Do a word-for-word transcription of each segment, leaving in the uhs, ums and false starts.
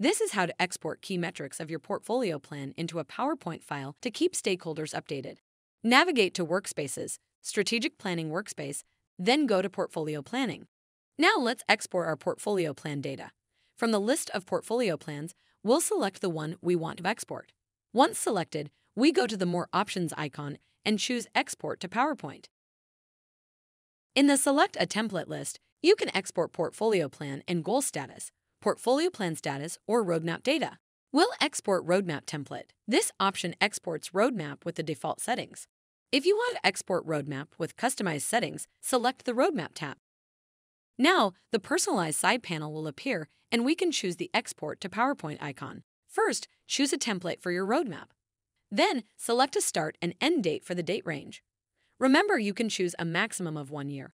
This is how to export key metrics of your portfolio plan into a PowerPoint file to keep stakeholders updated. Navigate to Workspaces, Strategic Planning Workspace, then go to Portfolio Planning. Now let's export our portfolio plan data. From the list of portfolio plans, we'll select the one we want to export. Once selected, we go to the More Options icon and choose Export to PowerPoint. In the Select a Template list, you can export portfolio plan and goal status, portfolio plan status, or roadmap data. We'll export roadmap template. This option exports roadmap with the default settings. If you want to export roadmap with customized settings, select the Roadmap tab. Now, the personalized side panel will appear and we can choose the Export to PowerPoint icon. First, choose a template for your roadmap. Then, select a start and end date for the date range. Remember, you can choose a maximum of one year.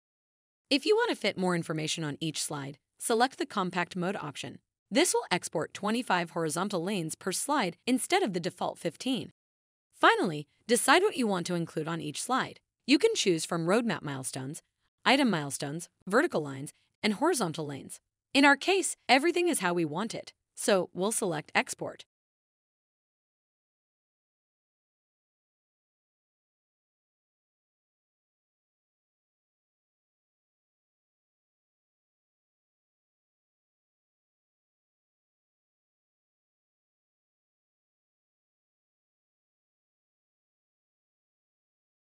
If you want to fit more information on each slide, select the Compact Mode option. This will export twenty-five horizontal lanes per slide instead of the default fifteen. Finally, decide what you want to include on each slide. You can choose from roadmap milestones, item milestones, vertical lines, and horizontal lanes. In our case, everything is how we want it, so we'll select Export.